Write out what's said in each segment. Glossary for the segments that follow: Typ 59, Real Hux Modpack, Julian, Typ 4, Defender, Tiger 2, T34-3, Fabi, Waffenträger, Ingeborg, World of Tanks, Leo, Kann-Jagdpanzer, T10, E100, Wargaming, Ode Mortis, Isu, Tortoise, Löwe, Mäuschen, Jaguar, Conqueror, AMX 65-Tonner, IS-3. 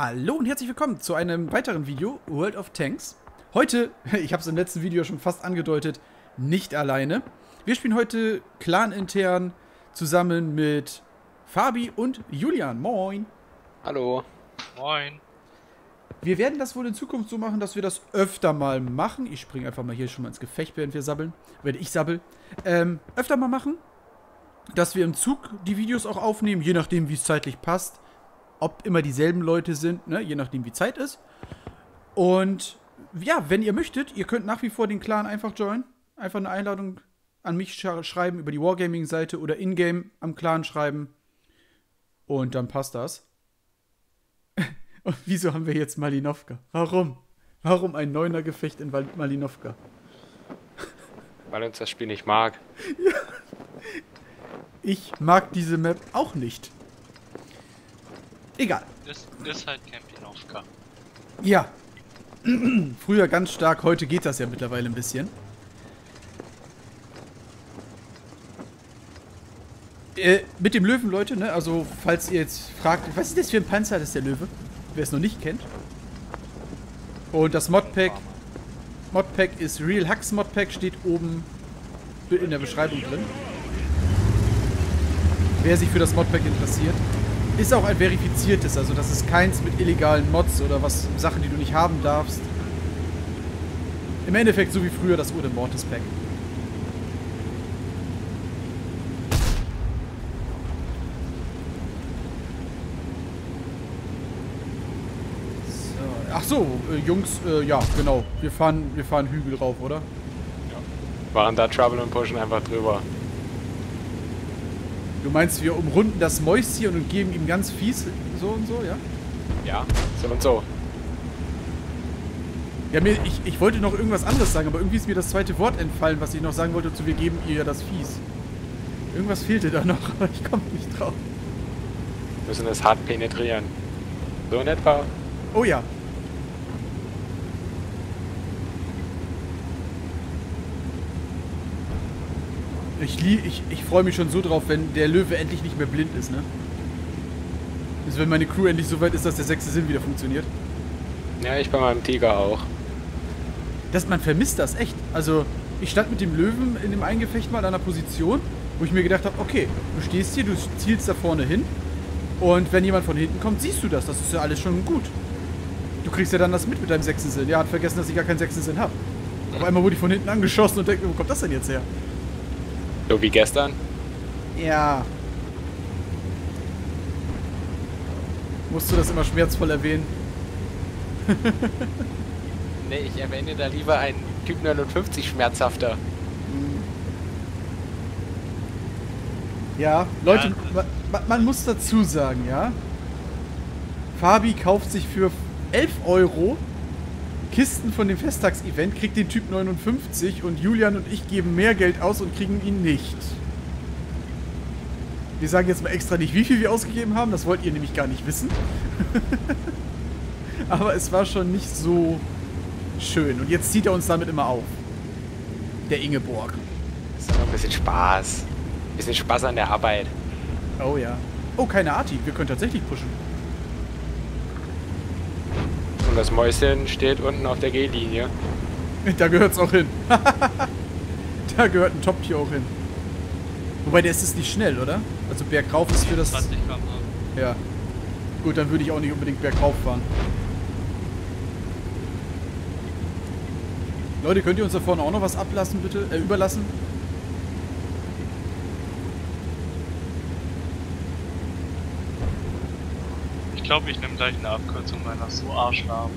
Hallo und herzlich willkommen zu einem weiteren Video World of Tanks. Heute, ich habe es im letzten Video schon fast angedeutet, nicht alleine. Wir spielen heute clanintern zusammen mit Fabi und Julian. Moin. Hallo. Moin. Wir werden das wohl in Zukunft so machen, dass wir das öfter mal machen. Ich springe einfach mal hier schon mal ins Gefecht, während wir sabbeln. Während ich sabbel. Öfter mal machen, dass wir im Zug die Videos auch aufnehmen, je nachdem wie es zeitlich passt. Ob immer dieselben Leute sind, ne? Je nachdem wie Zeit ist. Und ja, wenn ihr möchtet, ihr könnt nach wie vor den Clan einfach joinen. Einfach eine Einladung an mich schreiben über die Wargaming-Seite oder in-game am Clan schreiben. Und dann passt das. Und wieso haben wir jetzt Malinowka? Warum? Warum ein Neuner-Gefecht in Malinowka? Weil uns das Spiel nicht mag. Ja. Ich mag diese Map auch nicht. Egal. Das ist halt Campinowka. Ja. Früher ganz stark, heute geht das ja mittlerweile ein bisschen. Mit dem Löwen, Leute, ne? Also, falls ihr jetzt fragt, was ist das für ein Panzer, das ist der Löwe? Wer es noch nicht kennt. Und das Modpack ist Real Hux Modpack, steht oben in der Beschreibung drin. Wer sich für das Modpack interessiert. Ist auch ein verifiziertes, also das ist keins mit illegalen Mods oder was, Sachen, die du nicht haben darfst. Im Endeffekt so wie früher das Ode Mortis Pack. So. Ach so, Jungs, ja, genau. Wir fahren Hügel rauf, oder? Ja. Waren da Trouble und pushen einfach drüber. Du meinst, wir umrunden das Mäuschen und geben ihm ganz fies so und so, ja? Ja, so und so. Ja, ich wollte noch irgendwas anderes sagen, aber irgendwie ist mir das zweite Wort entfallen, was ich noch sagen wollte, zu wir geben ihr das fies. Irgendwas fehlte da noch, aber ich komme nicht drauf. Wir müssen das hart penetrieren. So in etwa. Oh ja. Ich freue mich schon so drauf, wenn der Löwe endlich nicht mehr blind ist, ne? Also wenn meine Crew endlich so weit ist, dass der sechste Sinn wieder funktioniert. Ja, ich bei meinem Tiger auch. Man vermisst das, echt. Also, ich stand mit dem Löwen in dem Eingefecht mal an einer Position, wo ich mir gedacht habe, okay, du stehst hier, du zielst da vorne hin und wenn jemand von hinten kommt, siehst du das. Das ist ja alles schon gut. Du kriegst ja dann das mit deinem sechsten Sinn. Ja, hat vergessen, dass ich gar keinen sechsten Sinn habe. Auf einmal wurde ich von hinten angeschossen und denke, wo kommt das denn jetzt her? So wie gestern? Ja. Musst du das immer schmerzvoll erwähnen? Nee, ich erwähne da lieber einen Typ 59 schmerzhafter. Ja, Leute, ja. Man muss dazu sagen, ja. Fabi kauft sich für 11 € Kisten von dem Festtagsevent, kriegt den Typ 59 und Julian und ich geben mehr Geld aus und kriegen ihn nicht. Wir sagen jetzt mal extra nicht, wie viel wir ausgegeben haben, das wollt ihr nämlich gar nicht wissen. Aber es war schon nicht so schön. Und jetzt zieht er uns damit immer auf. Der Ingeborg. Das ist doch ein bisschen Spaß. Ein bisschen Spaß an der Arbeit. Oh ja. Oh, keine Arti. Wir können tatsächlich pushen. Das Mäuschen steht unten auf der G-Linie. Da gehört's auch hin. Da gehört ein Top-Tier auch hin. Wobei, der ist nicht schnell, oder? Also bergauf ist für das... Ja. Gut, dann würde ich auch nicht unbedingt bergauf fahren. Leute, könnt ihr uns da vorne auch noch was ablassen, bitte? Überlassen? Ich glaube, ich nehme gleich eine Abkürzung, weil das so Arschlaben.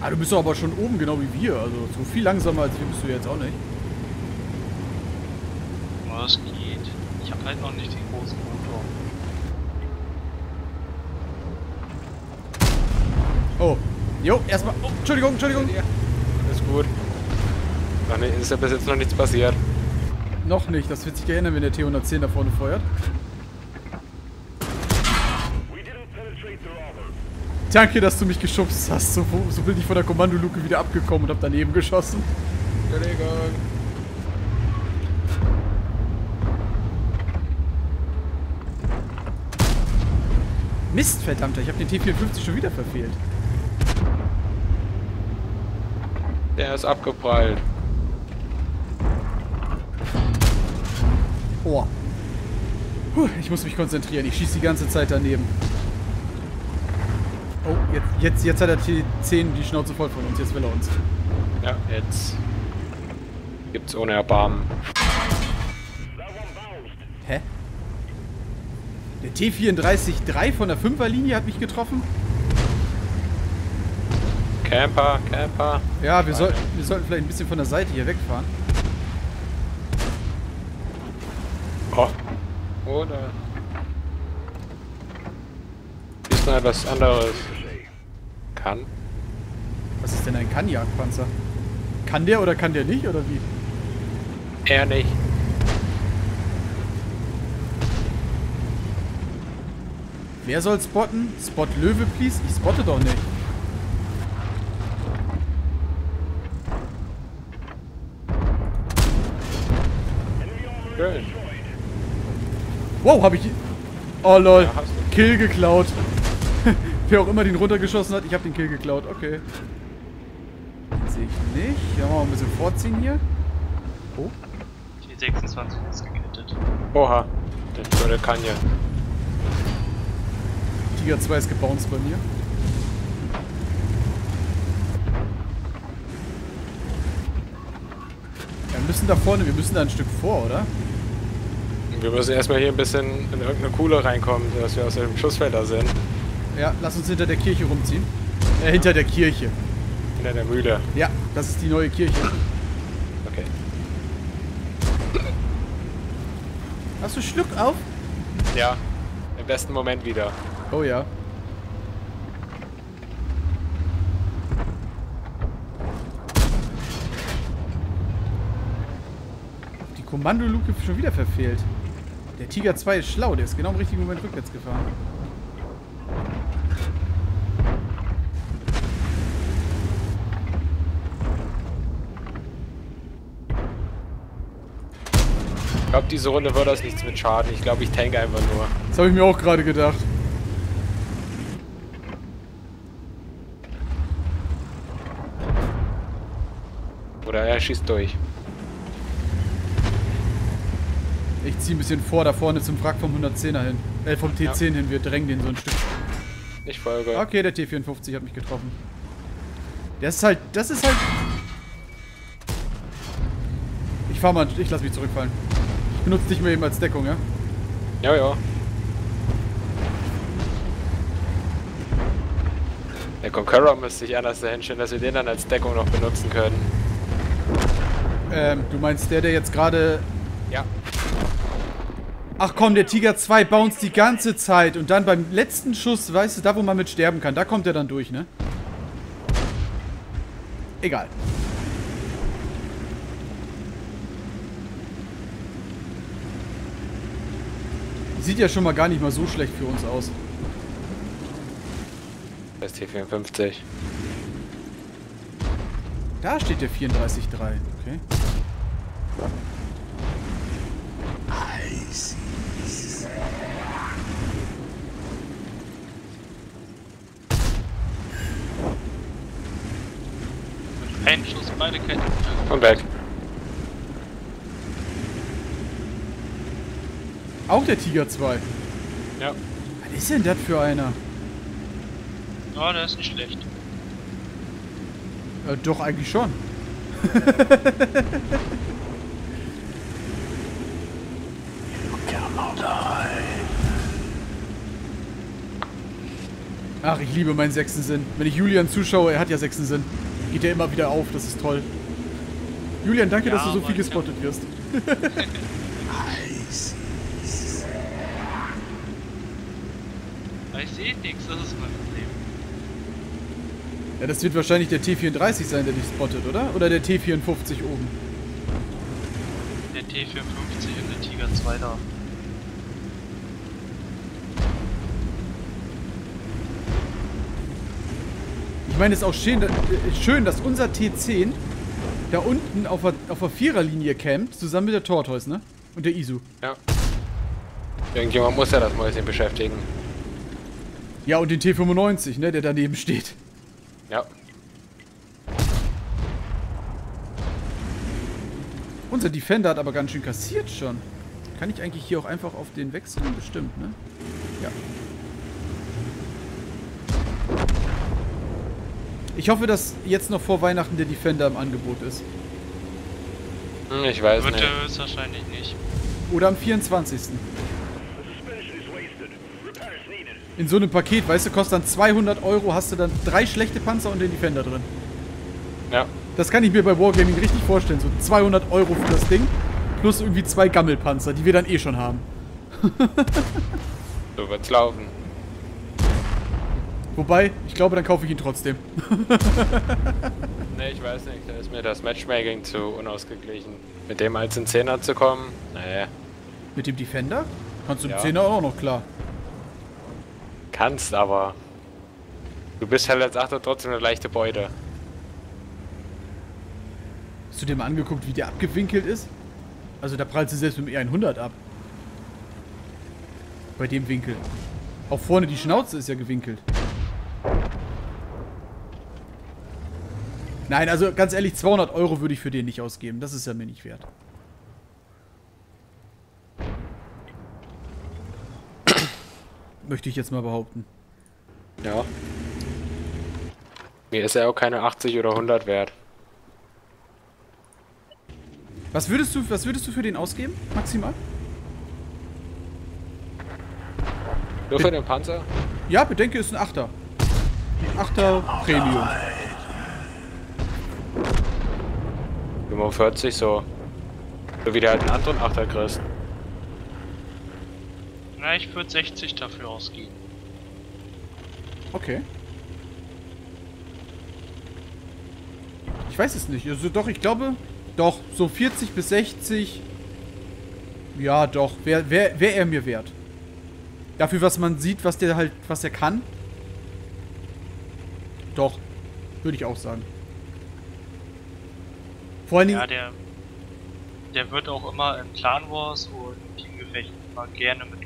Ah, du bist doch aber schon oben, genau wie wir. Also so viel langsamer als wir bist du jetzt auch nicht. Oh, das geht. Ich habe halt noch nicht den großen Motor. Oh. Jo, erstmal. Oh, Entschuldigung, Entschuldigung. Ja. Alles gut. Ach, nee, ist ja bis jetzt noch nichts passiert. Noch nicht. Das wird sich erinnern, wenn der T110 da vorne feuert. Danke, dass du mich geschubst hast. So bin ich von der Kommandoluke wieder abgekommen und hab daneben geschossen. Entschuldigung. Mist, verdammter, ich habe den T54 schon wieder verfehlt. Der ist abgeprallt. Oh. Puh, ich muss mich konzentrieren, ich schieße die ganze Zeit daneben. Oh, jetzt hat der T10 die Schnauze voll von uns, jetzt will er uns. Ja, jetzt gibt's ohne Erbarmen. Hä? Der T34-3 von der 5er Linie hat mich getroffen? Camper, Camper. Ja, wir sollten vielleicht ein bisschen von der Seite hier wegfahren. Oh. Oder... Ist noch etwas anderes. Kann. Was ist denn ein Kann-Jagdpanzer? Kann der oder kann der nicht, oder wie? Er nicht. Wer soll spotten? Spot Löwe, please? Ich spotte doch nicht. Schön. Wow, hab ich... Oh lol, ja, Kill geklaut. Wer auch immer den runtergeschossen hat, ich hab den Kill geklaut, okay. Den sehe ich nicht. Da machen wir mal ein bisschen vorziehen hier. Oh. Die 26 ist geknittet. Oha, der Tode kann ja. Tiger 2 ist gebounced bei mir. Ja, wir müssen da vorne, wir müssen da ein Stück vor, oder? Wir müssen erstmal hier ein bisschen in irgendeine Kuhle reinkommen, dass wir aus dem Schussfeld da sind. Ja, lass uns hinter der Kirche rumziehen. Ja. Hinter der Kirche. Hinter der Mühle. Ja, das ist die neue Kirche. Okay. Hast du Schluck auf? Ja, im besten Moment wieder. Oh ja. Die Kommandoluke schon wieder verfehlt. Der Tiger 2 ist schlau, der ist genau im richtigen Moment rückwärts gefahren. Ich glaube, diese Runde wird das nichts mit Schaden. Ich glaube, ich tanke einfach nur. Das habe ich mir auch gerade gedacht. Oder er schießt durch. Ich ziehe ein bisschen vor, da vorne zum Wrack vom 110er hin. Vom T10 ja. Hin, wir drängen den so ein Stück. Ich folge. Okay, der T54 hat mich getroffen. Das ist halt... Ich lass mich zurückfallen. Ich benutze dich mehr eben als Deckung, ja? Ja, ja. Der Conqueror müsste sich anders dahinstellen, dass wir den dann als Deckung noch benutzen können. Du meinst der jetzt gerade... Ja. Ach komm, der Tiger 2 bounced die ganze Zeit und dann beim letzten Schuss, weißt du, da wo man mit sterben kann, da kommt er dann durch, ne? Egal. Sieht ja schon mal gar nicht mal so schlecht für uns aus. Das ist T54. Da steht der 34-3, okay. Ein Schuss, beide Ketten. Und weg. Auch der Tiger 2. Ja. Was ist denn das für einer? Oh, der ist nicht schlecht. Doch, eigentlich schon. Ach, ich liebe meinen sechsten Sinn. Wenn ich Julian zuschaue, er hat ja sechsten Sinn. Geht ja immer wieder auf, das ist toll. Julian, danke, ja, dass du so viel gespottet wirst. Ich sehe nichts, das ist mein Problem. Ja, das wird wahrscheinlich der T34 sein, der dich spottet, oder? Oder der T54 oben? Der T54 und der Tiger 2 da. Ich meine, es ist auch schön, dass unser T10 da unten auf der Viererlinie campt, zusammen mit der Tortoise, ne? Und der Isu. Ja. Irgendjemand muss ja das Mäuschen beschäftigen. Ja, und den T95, ne, der daneben steht. Ja. Unser Defender hat aber ganz schön kassiert schon. Kann ich eigentlich hier auch einfach auf den wechseln? Bestimmt, ne? Ja. Ich hoffe, dass jetzt noch vor Weihnachten der Defender im Angebot ist. Ich weiß nicht. Wird wahrscheinlich nicht. Oder am 24. In so einem Paket, weißt du, kostet dann 200 €, hast du dann 3 schlechte Panzer und den Defender drin. Ja. Das kann ich mir bei Wargaming richtig vorstellen, so 200 € für das Ding, plus irgendwie 2 Gammelpanzer, die wir dann eh schon haben. So wird's laufen. Wobei, ich glaube, dann kaufe ich ihn trotzdem. Ne, ich weiß nicht, da ist mir das Matchmaking zu unausgeglichen. Mit dem als in 10er zu kommen, naja. Mit dem Defender? Kannst du im 10er auch noch, klar. Kannst, aber du bist halt als Achter trotzdem eine leichte Beute. Hast du dir mal angeguckt, wie der abgewinkelt ist? Also da prallst du selbst mit dem E100 ab. Bei dem Winkel. Auch vorne die Schnauze ist ja gewinkelt. Nein, also ganz ehrlich, 200 € würde ich für den nicht ausgeben. Das ist ja mir nicht wert. Möchte ich jetzt mal behaupten. Ja. Mir ist ja auch keine 80 oder 100 wert. Was würdest du für den ausgeben, maximal? Nur für den Panzer? Ja, bedenke, ist ein Achter. Ein Achter Premium. 45 so. So wie der halt einen anderen Achter kriegst. Na, ich würde 60 dafür ausgeben. Okay. Ich weiß es nicht. Also doch, ich glaube, doch, so 40 bis 60. Ja, doch. Wär er mir wert. Dafür, was man sieht, was er kann. Doch. Würde ich auch sagen. Vor allen Dingen. Ja, der wird auch immer in Clan Wars und Teamgefechten mal gerne mitgenommen.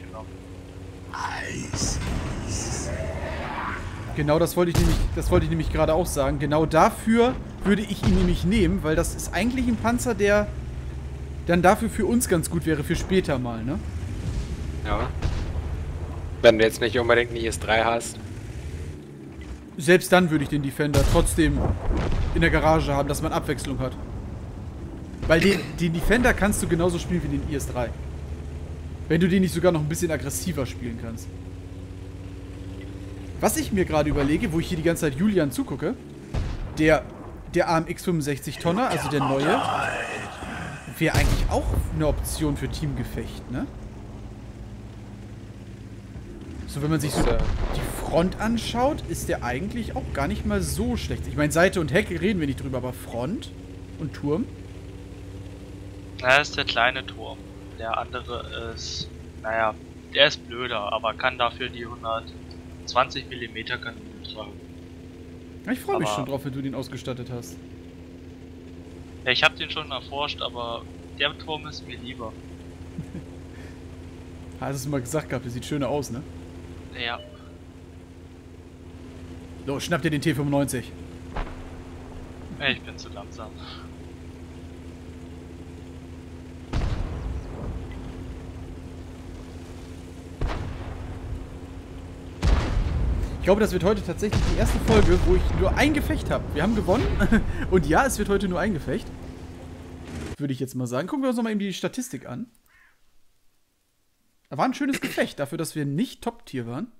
Genau, das wollte ich nämlich gerade auch sagen. Genau dafür würde ich ihn nämlich nehmen, weil das ist eigentlich ein Panzer, der dann dafür für uns ganz gut wäre, für später mal, ne? Ja. Wenn du jetzt nicht unbedingt eine IS-3 hast. Selbst dann würde ich den Defender trotzdem in der Garage haben, dass man Abwechslung hat. Weil den Defender kannst du genauso spielen wie den IS-3. Wenn du den nicht sogar noch ein bisschen aggressiver spielen kannst. Was ich mir gerade überlege, wo ich hier die ganze Zeit Julian zugucke, der AMX 65-Tonner, also der neue, wäre eigentlich auch eine Option für Teamgefecht, ne? So, wenn man sich so die Front anschaut, ist der eigentlich auch gar nicht mal so schlecht. Ich meine, Seite und Heck reden wir nicht drüber, aber Front und Turm. Da ist der kleine Turm. Der andere ist, naja, der ist blöder, aber kann dafür die 120 mm Kanone tragen. Ich freue mich schon drauf, wenn du den ausgestattet hast. Ja, ich habe den schon erforscht, aber der Turm ist mir lieber. Hast du mal gesagt gehabt, der sieht schöner aus, ne? Ja. Los, schnapp dir den T95. Ich bin zu langsam. Ich glaube, das wird heute tatsächlich die erste Folge, wo ich nur ein Gefecht habe. Wir haben gewonnen. Und ja, es wird heute nur ein Gefecht. Würde ich jetzt mal sagen. Gucken wir uns nochmal eben die Statistik an. Da war ein schönes Gefecht. Dafür, dass wir nicht Top-Tier waren,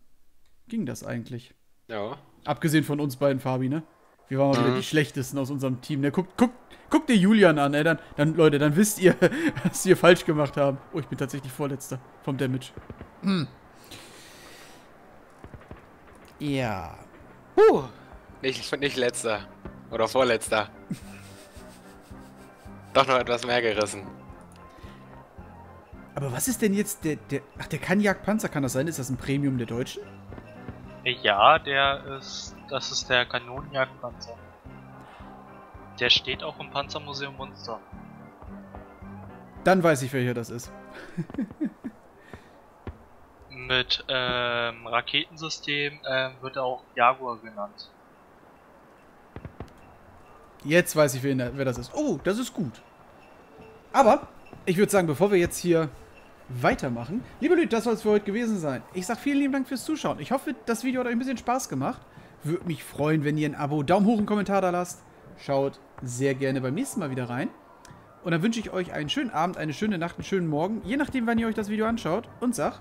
ging das eigentlich. Ja. Abgesehen von uns beiden, Fabi, ne? Wir waren mal wieder die Schlechtesten aus unserem Team. Ne? Guckt dir Julian an, ey. Dann, Leute, dann wisst ihr, was wir falsch gemacht haben. Oh, ich bin tatsächlich Vorletzter vom Damage. Hm. Ja. Puh. Nicht letzter. Oder vorletzter. Doch noch etwas mehr gerissen. Aber was ist denn jetzt der Kann-Jagdpanzer, kann das sein? Ist das ein Premium der Deutschen? Ja, das ist der Kanonenjagdpanzer. Der steht auch im Panzermuseum Munster. Dann weiß ich, welcher das ist. mit Raketensystem wird auch Jaguar genannt. Jetzt weiß ich, wer das ist. Oh, das ist gut. Aber ich würde sagen, bevor wir jetzt hier weitermachen, liebe Leute, das soll es für heute gewesen sein. Ich sage vielen lieben Dank fürs Zuschauen. Ich hoffe, das Video hat euch ein bisschen Spaß gemacht. Würde mich freuen, wenn ihr ein Abo, Daumen hoch, einen Kommentar da lasst. Schaut sehr gerne beim nächsten Mal wieder rein. Und dann wünsche ich euch einen schönen Abend, eine schöne Nacht, einen schönen Morgen, je nachdem, wann ihr euch das Video anschaut. Und sag,